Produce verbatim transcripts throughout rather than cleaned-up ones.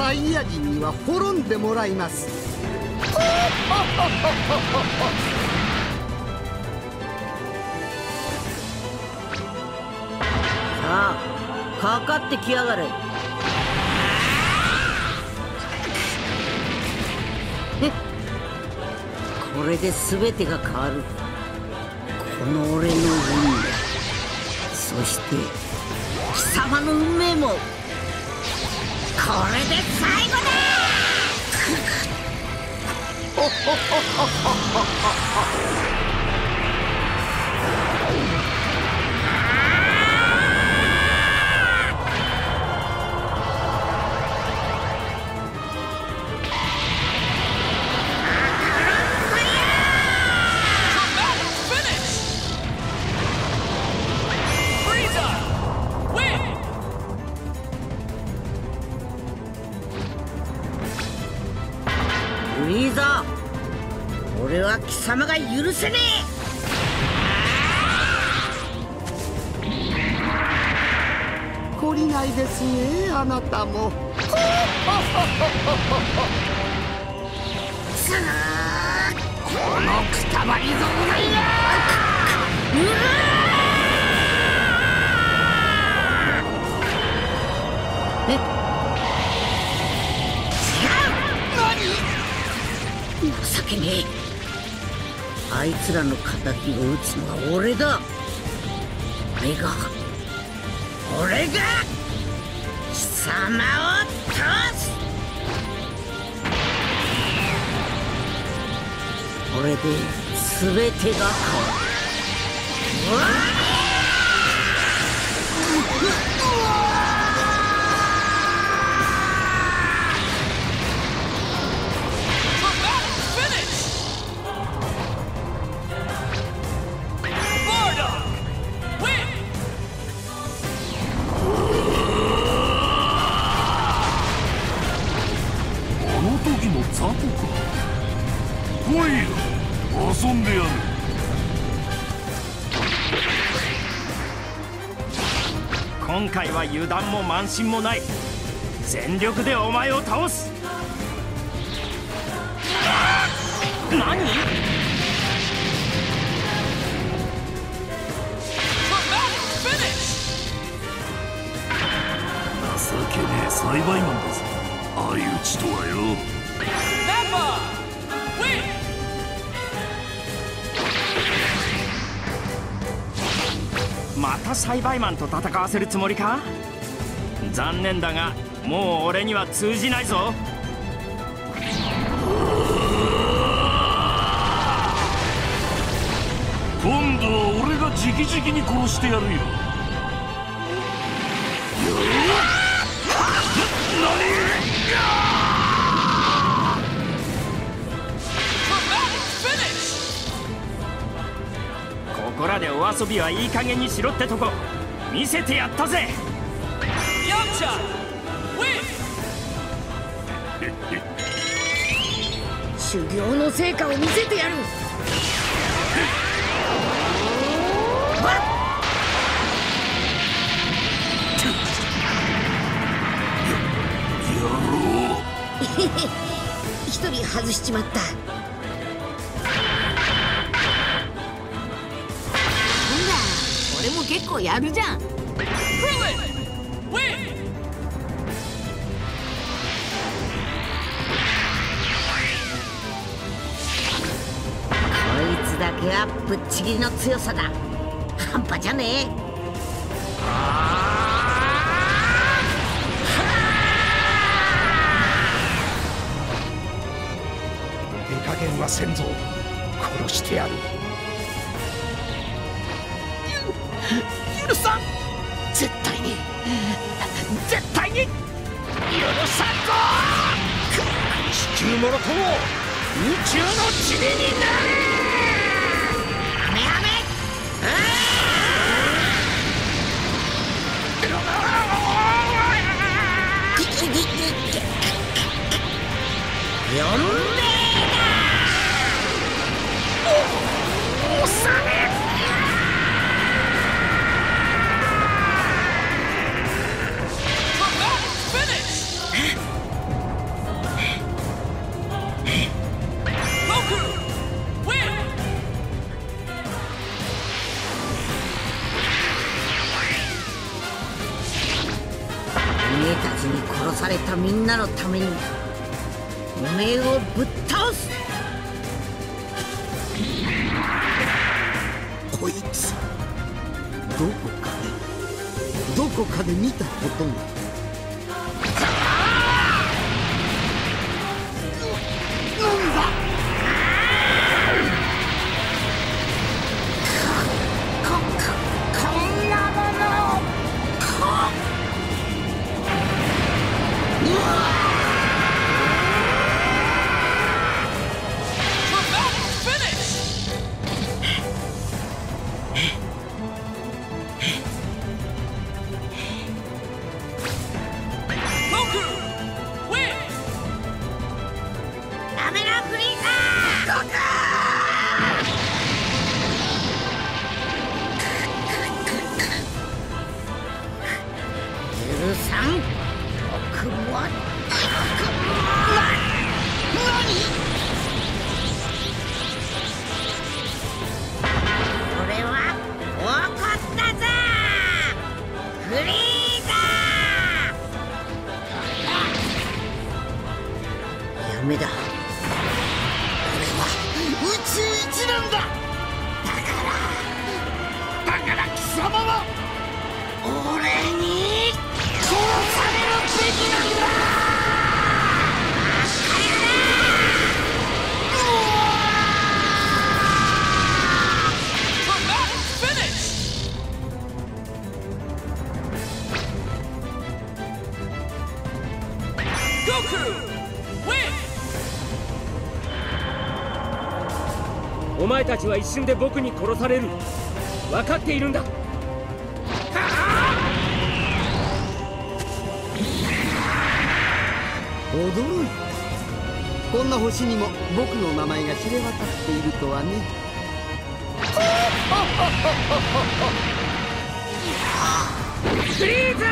サイヤ人には滅んでもらいます。さあ、かかってきやがれ。え、これで全てが変わる。この俺の運命、そして貴様の運命もこれで最後だ。貴様が許せねえ。懲りないですね、あなたも。すぐこのくたばりぞうがいや。えっ、違う。何、情けねえ。あいつらの敵を撃つのは俺だ。俺が俺が貴様を倒す。これで全てが変わる。今回は油断も慢心もない。全力でお前を倒す。何、情けねえ栽培マンだぞ、相打ちとはよ。またサイバイマンと戦わせるつもりか。残念だがもう俺には通じないぞ。今度は俺が直々に殺してやるよ。何、ここらでお遊びはいい加減にしろってとこ見せてやったぜ。ヤムチャウィン修行の成果を見せてやる。やろう。一人外しちまった。俺も結構やるじゃん。こいつだけはぶっちぎりの強さだ。半端じゃねえ。手加減はせんぞ、殺してやる。許さん、絶対に絶対に許さんぞ。地球もろとも宇宙の塵になれ。アメアメ、よん名だ。おさめめえたちに殺されたみんなのためにおめえをぶっ倒す。こいつどこかでどこかで見たことが。なんだお前たちは一瞬で僕に殺される。分かっているんだ。驚いた。こんな星にも僕の名前が知れ渡っているとはね。フリーザー！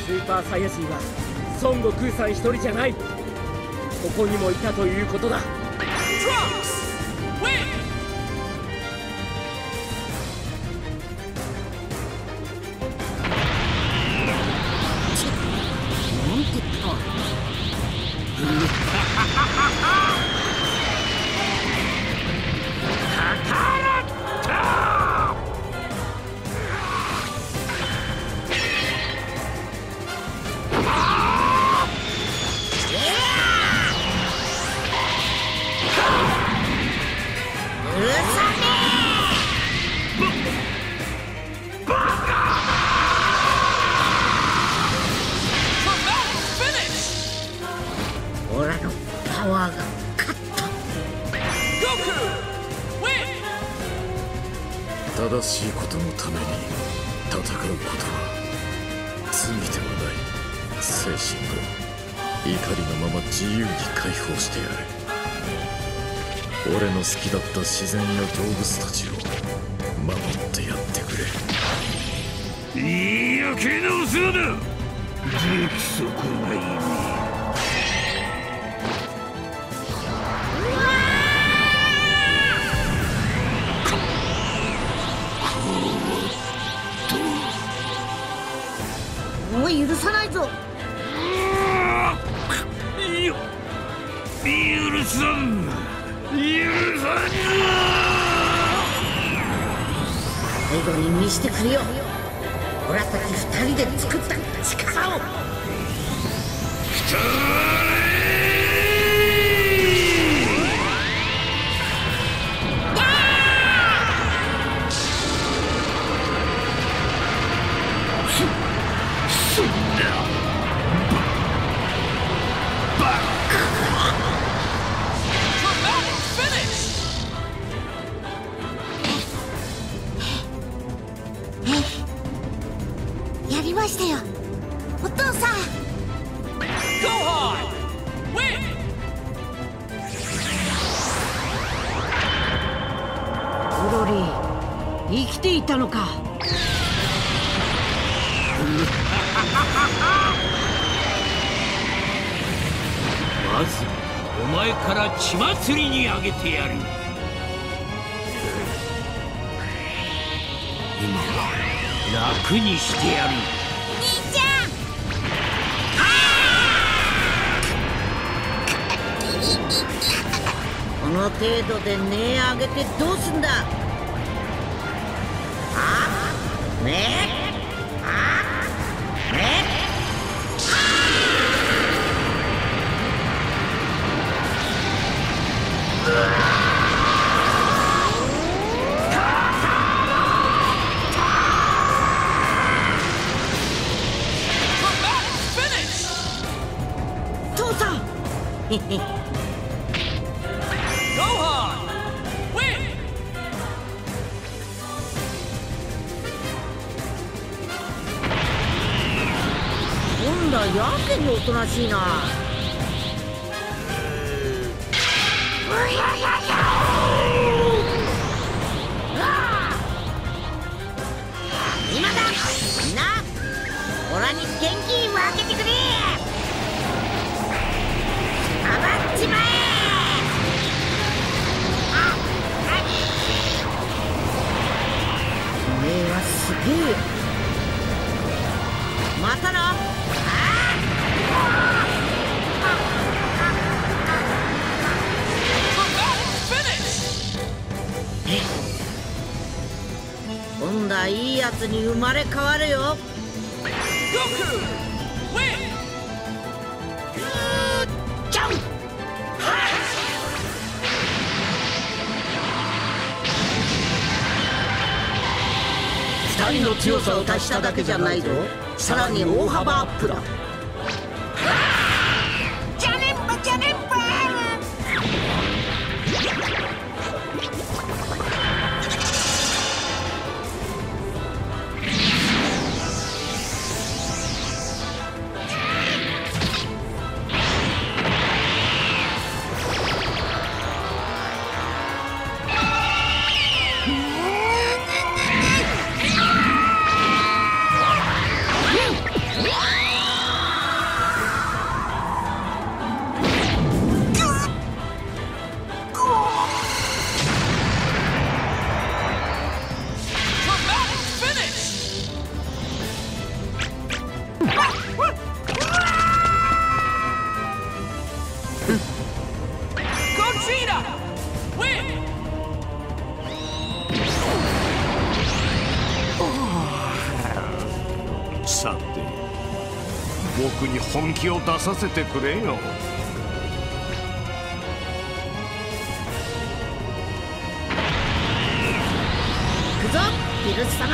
スーパーサイヤ人は孫悟空さん一人じゃない。ここにもいたということだ。正しいことのために戦うことは罪ではない。精神を怒りのまま自由に解放してやる。俺の好きだった自然や動物たちを守ってやってくれ。いやけのお世話だ。出来損ないね。許さないぞ。いや、許さん、許さん。最後に見せてくれよ。俺たち二人で作った力を。二人。お前から血祭りにあげてやる。今は楽にしてやる。兄ちゃん。この程度で値上げてどうすんだ。あっねえあっねえ。父さん。今度はやけにおとなしいな。俺に元気に分けてくれ。暴っちまえ。あっおめえはすげえ。またな。ああ今度はいいやつに生まれ変わるよ。ゴクウェイジャンプ。ふたりの強さを足しただけじゃないぞ。さらに大幅アップだ。ジャレンバジャレンバ。さて、僕に本気を出させてくれよ。行くぞ、ピルス様。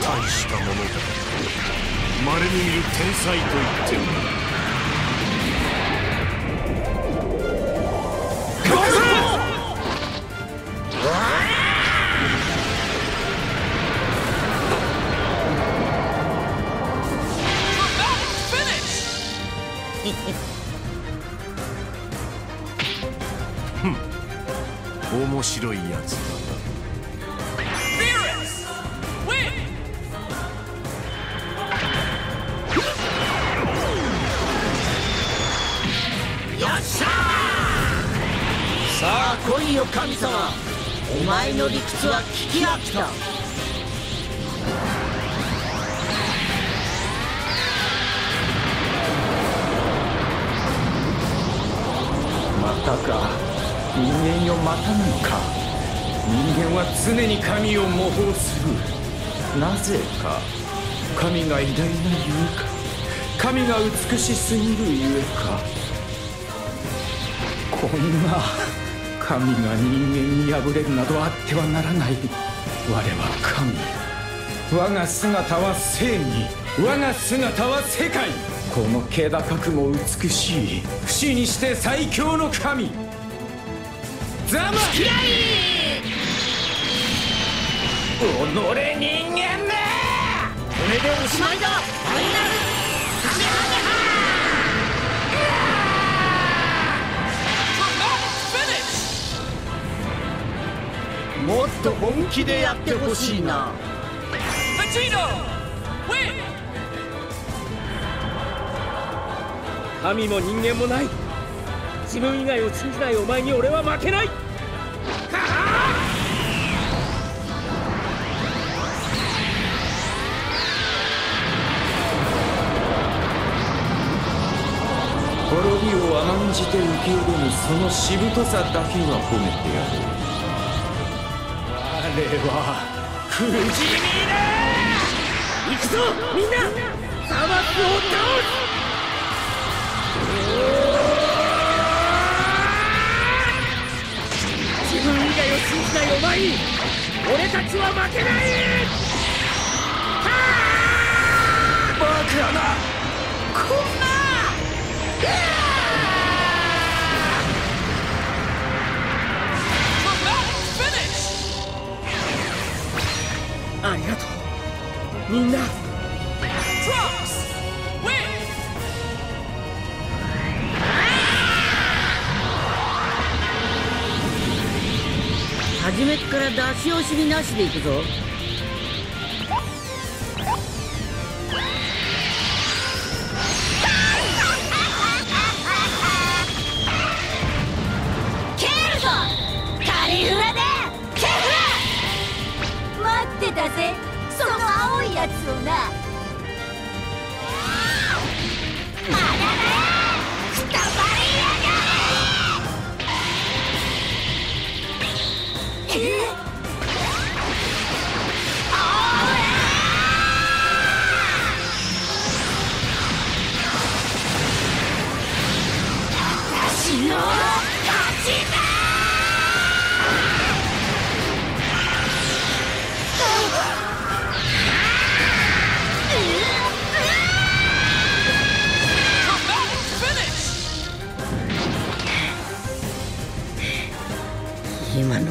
大したものだ。まれに見る天才と言っても。面白いやつだな。よっしゃー。さあ来いよ神様。お前の理屈は聞き飽きた。またか。人間よ、またなのか。人間は常に神を模倣する。なぜか。神が偉大なゆえか。神が美しすぎるゆえか。こんな神が人間に敗れるなどあってはならない。我は神。我が姿は正義。我が姿は世界。この気高くも美しい、不死にして最強の神。ざま嫌い。己人間め。これでおしまいだ。ファイナルカメハメハ。もっと本気でやってほしいな。ベジータウェイ。神も人間もない。自分以外を信じないお前に俺は負けない。ははー。 滅びを甘んじて受け入れるそのしぶとさだけは褒めてやる。我は不死身だ。行くぞみんな、サマスを倒す。 自分以外を信じないお前に俺たちは負けない。はあ、バカなこんな。ありがとうみんな。初めから出し惜しみなしでいくぞ。ケルゴカリフラだ。ケルゴ待ってたぜ、その青いやつをな。まだだ、くたばりやがれ。 え私の勝ちだ。今の俺にゃ。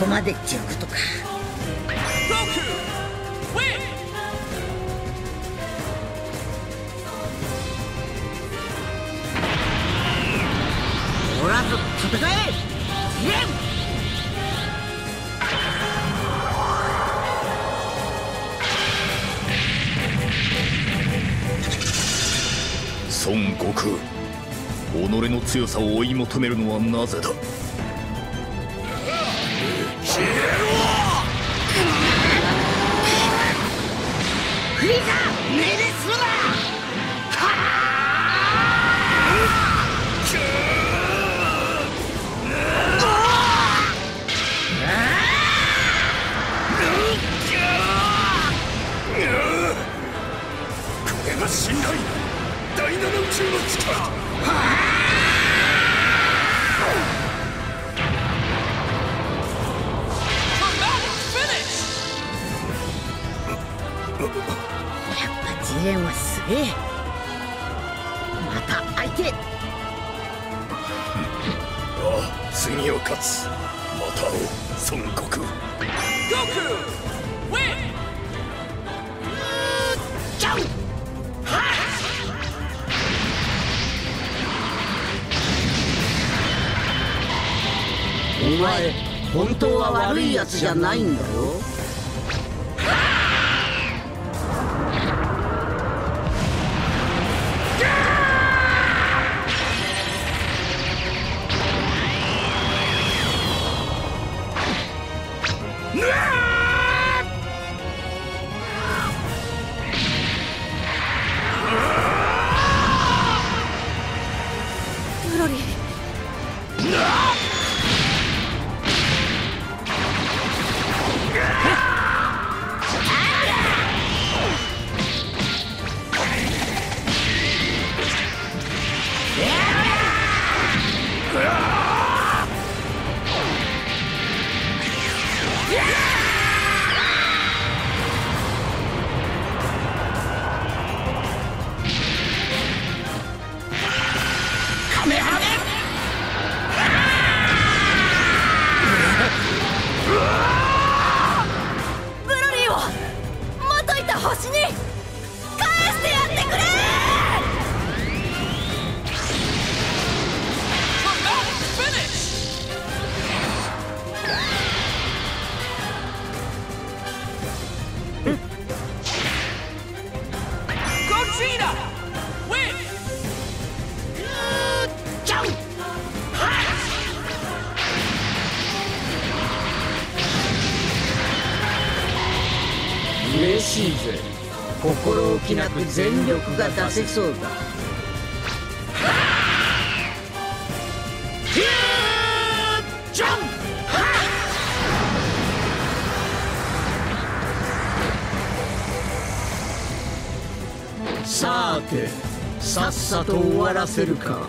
ここまでっていうことか。おらず戦え。孫悟空、己の強さを追い求めるのはなぜだ。 お前、本当は悪いやつじゃないんだよ。Gogeta! Win! 嬉しいぜ。心置きなく全力が出せそうだ。ヒュージャンプ！さて、さっさと終わらせるか。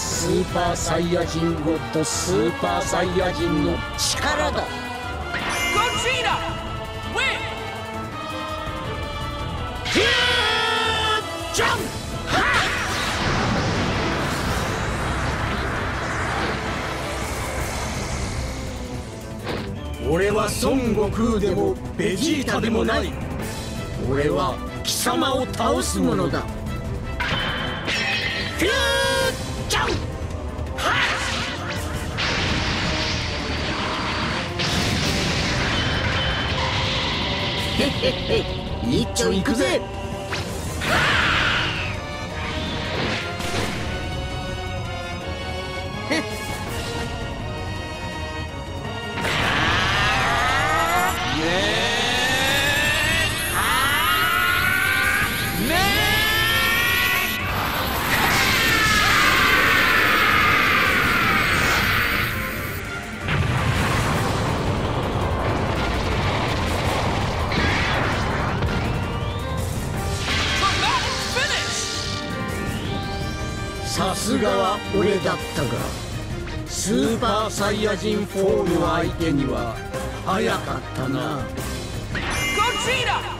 スーパーサイヤ人ゴッド、スーパーサイヤ人の力だ。俺は孫悟空でもベジータでもない。俺は貴様を倒すものだ。へへへ、一丁行くぜ。さすがは俺だったが、スーパーサイヤ人フォーの相手には早かったな。ゴジラ！